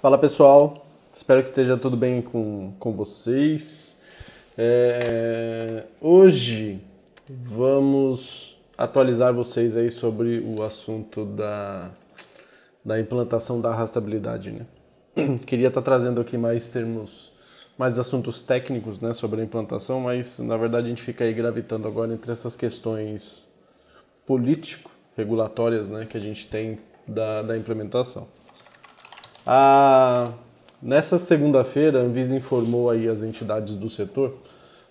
Fala pessoal, espero que esteja tudo bem com vocês. Hoje vamos atualizar vocês aí sobre o assunto da implantação da rastreabilidade, né? Queria estar trazendo aqui mais assuntos técnicos, né, sobre a implantação, mas na verdade a gente fica aí gravitando agora entre essas questões político-regulatórias, né, que a gente tem da implementação. Nessa segunda-feira, a Anvisa informou aí as entidades do setor,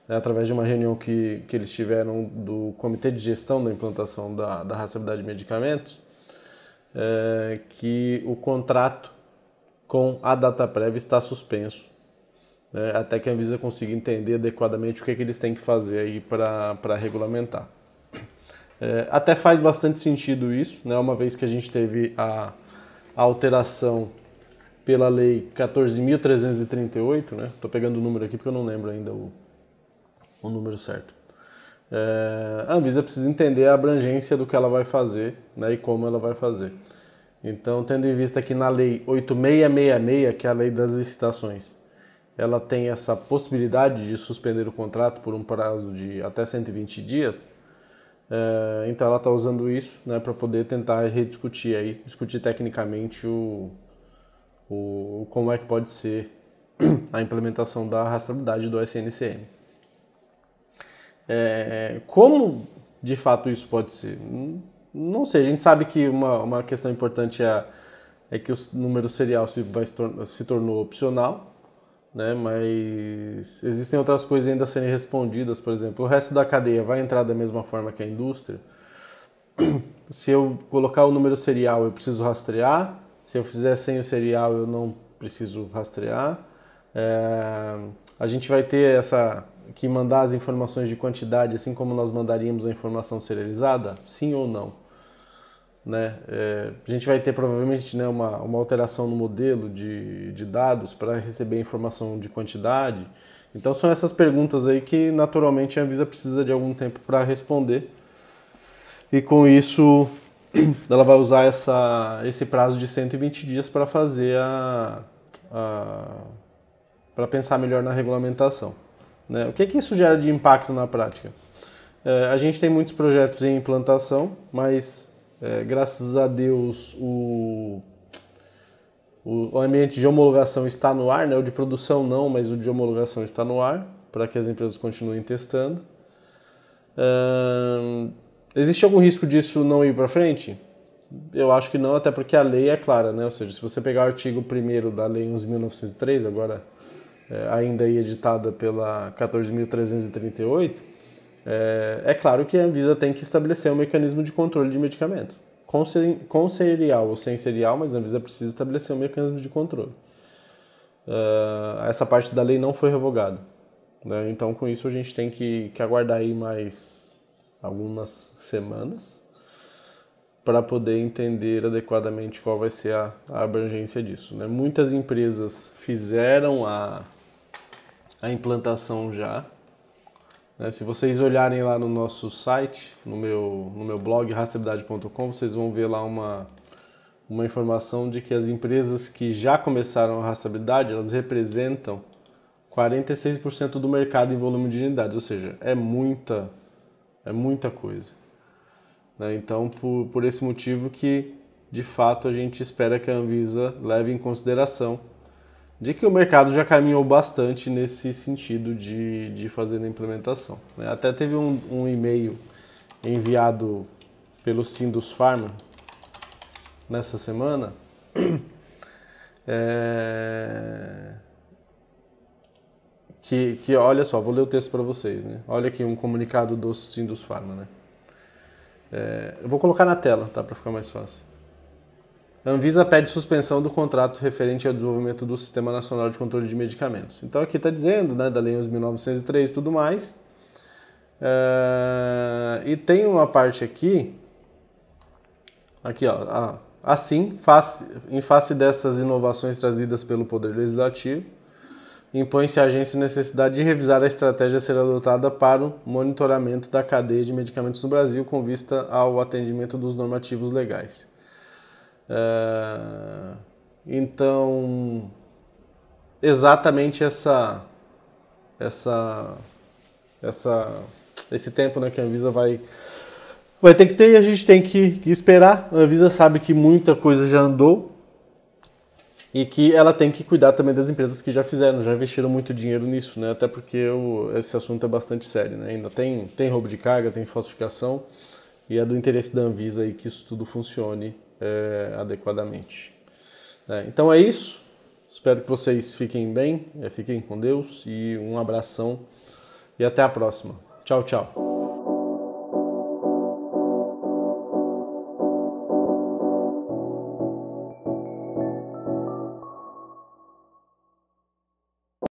né, através de uma reunião que eles tiveram do Comitê de Gestão da Implantação da Rastreabilidade de Medicamentos, que o contrato com a data prévia está suspenso, né, até que a Anvisa consiga entender adequadamente o que eles têm que fazer aí para regulamentar. Até faz bastante sentido isso, né, uma vez que a gente teve a alteração pela lei 14.338, né? Tô pegando o número aqui porque eu não lembro ainda o número certo. A Anvisa precisa entender a abrangência do que ela vai fazer, né, e como ela vai fazer. Então, tendo em vista que na lei 8.666, que é a lei das licitações, ela tem essa possibilidade de suspender o contrato por um prazo de até 120 dias, então ela está usando isso, né, para poder tentar rediscutir aí, discutir tecnicamente como é que pode ser a implementação da rastreabilidade do SNCM. Como de fato isso pode ser? Não sei, a gente sabe que uma questão importante é que o número serial se tornou opcional, né, mas existem outras coisas ainda a serem respondidas. Por exemplo, o resto da cadeia vai entrar da mesma forma que a indústria? Se eu colocar o número serial, eu preciso rastrear? Se eu fizer sem o serial, eu não preciso rastrear. A gente vai ter que mandar as informações de quantidade, assim como nós mandaríamos a informação serializada? Sim ou não? Né? A gente vai ter provavelmente, né, uma alteração no modelo de dados para receber informação de quantidade. Então são essas perguntas aí que naturalmente a Anvisa precisa de algum tempo para responder. E com isso, ela vai usar esse prazo de 120 dias para fazer para pensar melhor na regulamentação, né? O que isso gera de impacto na prática? A gente tem muitos projetos em implantação, mas graças a Deus o ambiente de homologação está no ar, né? O de produção não, mas o de homologação está no ar para que as empresas continuem testando. Existe algum risco disso não ir para frente? Eu acho que não, até porque a lei é clara, né? Ou seja, se você pegar o artigo 1º da Lei 11.903, agora ainda aí editada pela 14.338, é claro que a Anvisa tem que estabelecer um mecanismo de controle de medicamento. Com serial ou sem serial, mas a Anvisa precisa estabelecer um mecanismo de controle. Essa parte da lei não foi revogada, né? Então, com isso, a gente tem que aguardar aí mais algumas semanas para poder entender adequadamente qual vai ser a abrangência disso, né? Muitas empresas fizeram a implantação já, né? Se vocês olharem lá no nosso site, no meu blog rastreabilidade.com, vocês vão ver lá uma informação de que as empresas que já começaram a rastreabilidade, elas representam 46% do mercado em volume de unidades, ou seja, é muita coisa, né? Então, por esse motivo que, de fato, a gente espera que a Anvisa leve em consideração de que o mercado já caminhou bastante nesse sentido de fazer a implementação, né? Até teve um e-mail enviado pelo SindusFarma nessa semana, que olha só, vou ler o texto para vocês, né? Olha aqui um comunicado do SindusFarma, né? Eu vou colocar na tela, tá? Para ficar mais fácil. A Anvisa pede suspensão do contrato referente ao desenvolvimento do Sistema Nacional de Controle de Medicamentos. Então aqui está dizendo, né, da Lei 11.903 e tudo mais. E tem uma parte aqui, ó. Assim, em face dessas inovações trazidas pelo Poder Legislativo, impõe-se à agência a necessidade de revisar a estratégia a ser adotada para o monitoramento da cadeia de medicamentos no Brasil com vista ao atendimento dos normativos legais. Então, exatamente esse tempo, né, que a Anvisa vai ter que ter, e a gente tem que esperar. A Anvisa sabe que muita coisa já andou e que ela tem que cuidar também das empresas que já fizeram, já investiram muito dinheiro nisso, né? Até porque esse assunto é bastante sério, né? Ainda tem roubo de carga, tem falsificação, e é do interesse da Anvisa aí que isso tudo funcione adequadamente. Então é isso, espero que vocês fiquem bem, fiquem com Deus, e um abração e até a próxima. Tchau, tchau.